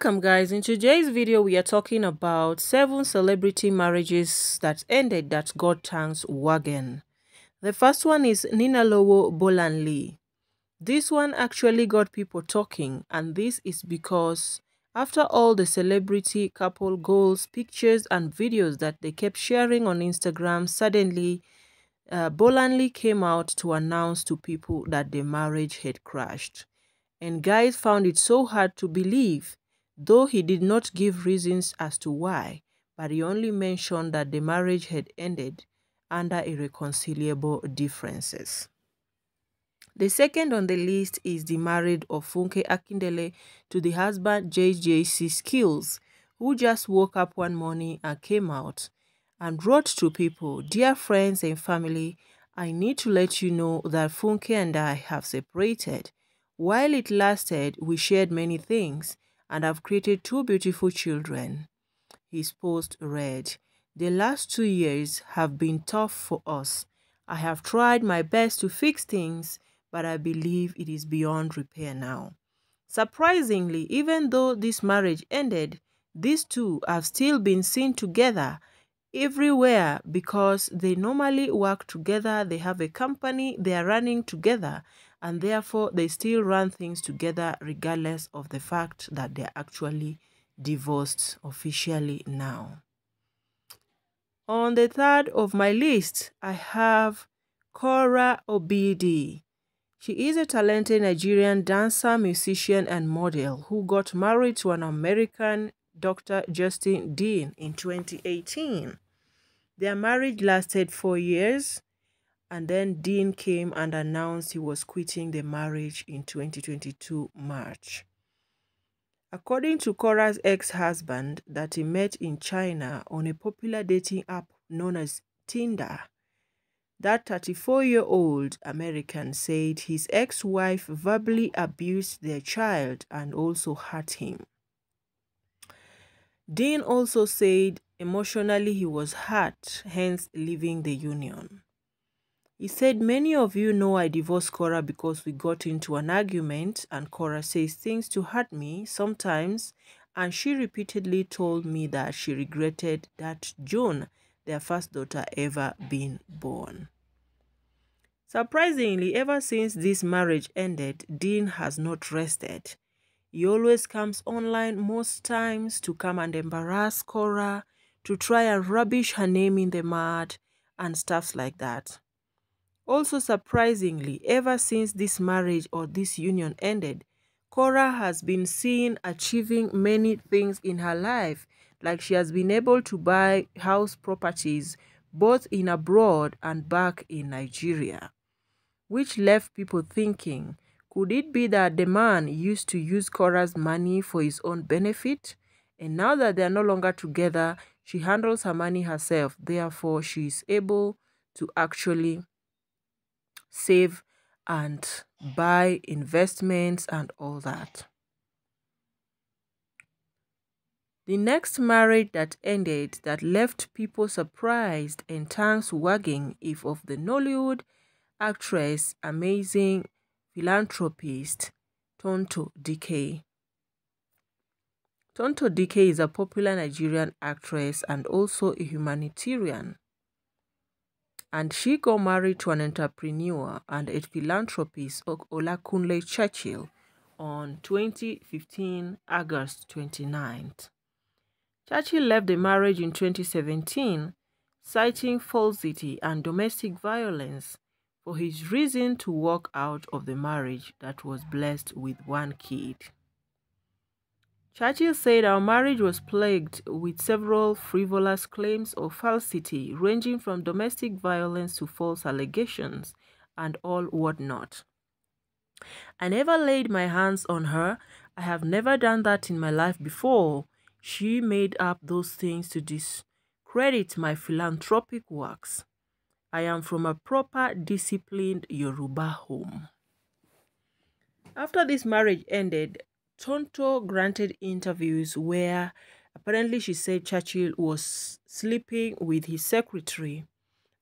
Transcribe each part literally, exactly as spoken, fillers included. Welcome guys, in today's video we are talking about seven celebrity marriages that ended that God thanks wagon. The first one is Ninalowo Bolanle. This one actually got people talking, and this is because after all the celebrity couple goals, pictures and videos that they kept sharing on Instagram, suddenly uh, Bolanle came out to announce to people that the marriage had crashed. And guys found it so hard to believe, though he did not give reasons as to why, but he only mentioned that the marriage had ended under irreconcilable differences. The second on the list is the marriage of Funke Akindele to the husband J J C Skills, who just woke up one morning and came out and wrote to people, "Dear friends and family, I need to let you know that Funke and I have separated. While it lasted, we shared many things and have created two beautiful children." His post read, "The last two years have been tough for us. I have tried my best to fix things, but I believe it is beyond repair now." Surprisingly, even though this marriage ended, these two have still been seen together everywhere because they normally work together, they have a company, they are running together, and therefore they still run things together regardless of the fact that they're actually divorced officially now. On the third of my list, I have Korra Obidi. She is a talented Nigerian dancer, musician, and model who got married to an American Doctor Justin Dean in twenty eighteen. Their marriage lasted four years. And then Dean came and announced he was quitting the marriage in twenty twenty-two, March. According to Korra's ex-husband that he met in China on a popular dating app known as Tinder, that thirty-four-year-old American said his ex-wife verbally abused their child and also hurt him. Dean also said emotionally he was hurt, hence leaving the union. He said, "Many of you know I divorced Korra because we got into an argument and Korra says things to hurt me sometimes, and she repeatedly told me that she regretted that June, their first daughter ever been born." Surprisingly, ever since this marriage ended, Dean has not rested. He always comes online most times to come and embarrass Korra, to try and rubbish her name in the mud and stuff like that. Also surprisingly, ever since this marriage or this union ended, Korra has been seen achieving many things in her life, like she has been able to buy house properties both in abroad and back in Nigeria, which left people thinking, could it be that the man used to use Korra's money for his own benefit? And now that they are no longer together, she handles her money herself, therefore she is able to actually save and buy investments and all that. The next marriage that ended that left people surprised and tongues wagging is of the Nollywood actress, amazing philanthropist Tonto Dikeh. Tonto Dikeh is a popular Nigerian actress and also a humanitarian, and she got married to an entrepreneur and a philanthropist, Ola Kunle Churchill, on twenty fifteen, August twenty-ninth. Churchill left the marriage in twenty seventeen, citing falsity and domestic violence for his reason to walk out of the marriage that was blessed with one kid. Churchill said, "Our marriage was plagued with several frivolous claims of falsity, ranging from domestic violence to false allegations and all whatnot. I never laid my hands on her. I have never done that in my life before. She made up those things to discredit my philanthropic works. I am from a proper, disciplined Yoruba home." After this marriage ended, Tonto granted interviews where apparently she said Churchill was sleeping with his secretary,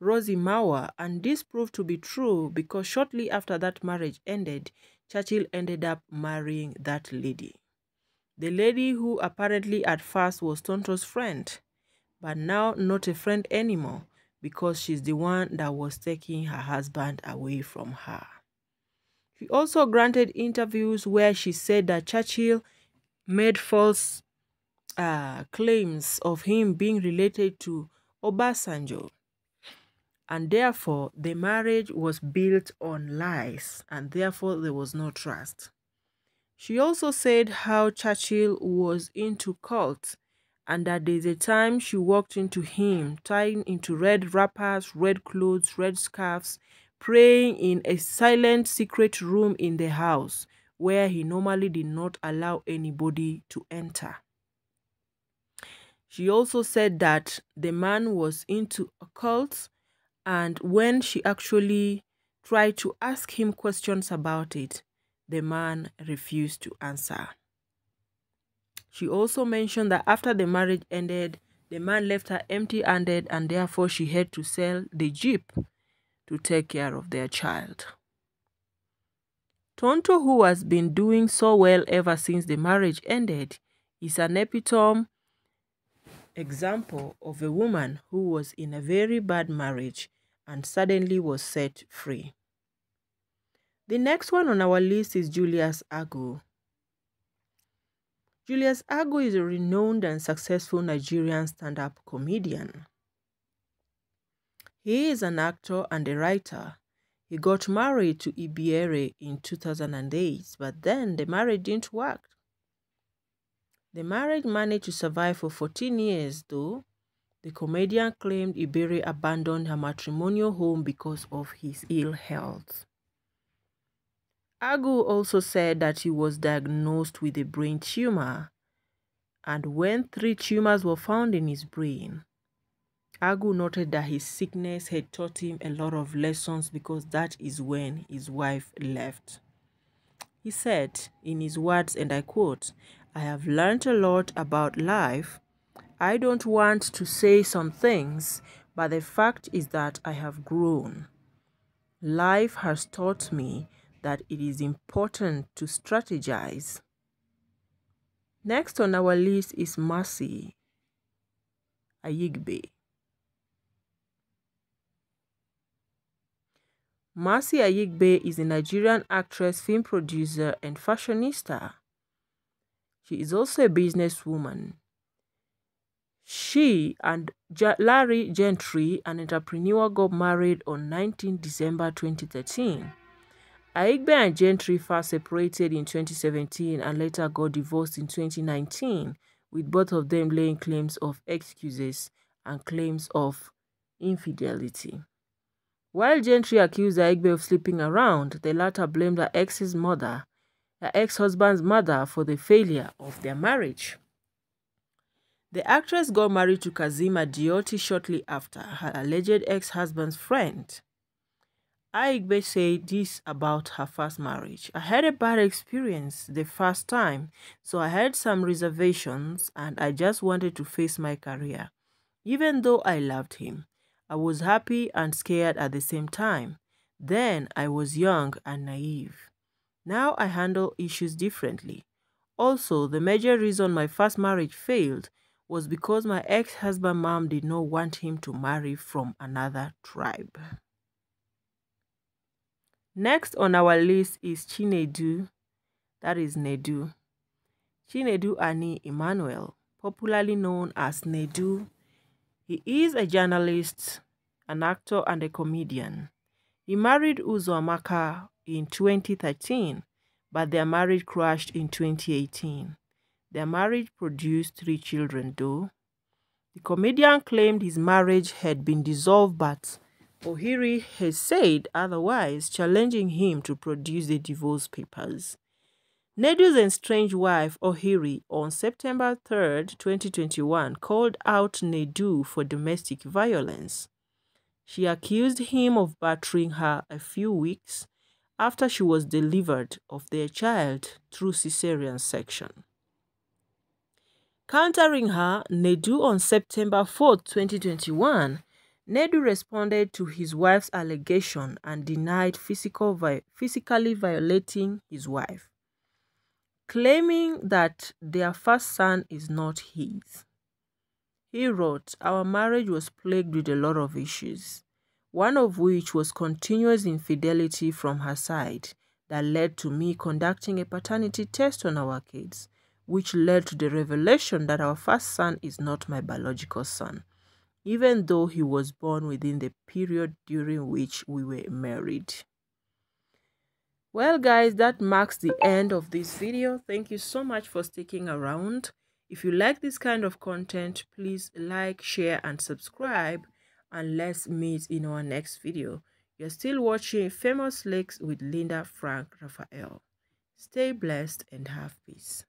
Rosie Mauer, and this proved to be true because shortly after that marriage ended, Churchill ended up marrying that lady. The lady who apparently at first was Tonto's friend, but now not a friend anymore because she's the one that was taking her husband away from her. She also granted interviews where she said that Churchill made false uh, claims of him being related to Obasanjo, and therefore the marriage was built on lies, and therefore there was no trust. She also said how Churchill was into cults, and that there's a time she walked into him, tying into red wrappers, red clothes, red scarves, praying in a silent secret room in the house where he normally did not allow anybody to enter. She also said that the man was into occults, and when she actually tried to ask him questions about it, the man refused to answer. She also mentioned that after the marriage ended, the man left her empty-handed, and therefore she had to sell the jeep to take care of their child. Tonto, who has been doing so well ever since the marriage ended, is an epitome example of a woman who was in a very bad marriage and suddenly was set free. The next one on our list is Julius Agwu. Julius Agwu is a renowned and successful Nigerian stand-up comedian. He is an actor and a writer. He got married to Ibiere in two thousand eight, but then the marriage didn't work. The marriage managed to survive for fourteen years, though. The comedian claimed Ibiere abandoned her matrimonial home because of his ill health. Agwu also said that he was diagnosed with a brain tumor, and when three tumors were found in his brain, Agwu noted that his sickness had taught him a lot of lessons because that is when his wife left. He said, in his words, and I quote, "I have learned a lot about life. I don't want to say some things, but the fact is that I have grown. Life has taught me that it is important to strategize." Next on our list is Mercy Aigbe. Mercy Aigbe is a Nigerian actress, film producer, and fashionista. She is also a businesswoman. She and Larry Gentry, an entrepreneur, got married on the nineteenth of December twenty thirteen. Aigbe and Gentry first separated in twenty seventeen and later got divorced in twenty nineteen, with both of them laying claims of excuses and claims of infidelity. While Gentry accused Aigbe of sleeping around, the latter blamed her ex's mother, her ex-husband's mother, for the failure of their marriage. The actress got married to Kazima Dioti shortly after, her alleged ex-husband's friend. Aigbe said this about her first marriage: "I had a bad experience the first time, so I had some reservations and I just wanted to face my career. Even though I loved him, I was happy and scared at the same time. Then I was young and naive. Now I handle issues differently. Also, the major reason my first marriage failed was because my ex-husband's mom did not want him to marry from another tribe." Next on our list is Chinedu, that is Nedu. Chinedu Ani Emmanuel, popularly known as Nedu. He is a journalist, an actor, and a comedian. He married Uzoamaka in twenty thirteen, but their marriage crashed in twenty eighteen. Their marriage produced three children, though. The comedian claimed his marriage had been dissolved, but Ohiri has said otherwise, challenging him to produce the divorce papers. Nedu's estranged wife, Ohiri, on September third, twenty twenty-one, called out Nedu for domestic violence. She accused him of battering her a few weeks after she was delivered of their child through cesarean section. Countering her, Nedu on September fourth, twenty twenty-one, Nedu responded to his wife's allegation and denied physical vi physically violating his wife, claiming that their first son is not his. He wrote, "Our marriage was plagued with a lot of issues, one of which was continuous infidelity from her side that led to me conducting a paternity test on our kids, which led to the revelation that our first son is not my biological son, even though he was born within the period during which we were married." Well, guys, that marks the end of this video. Thank you so much for sticking around. If you like this kind of content, please like, share, and subscribe. And let's meet in our next video. You're still watching Famous Licks with Linda Frank Raphael. Stay blessed and have peace.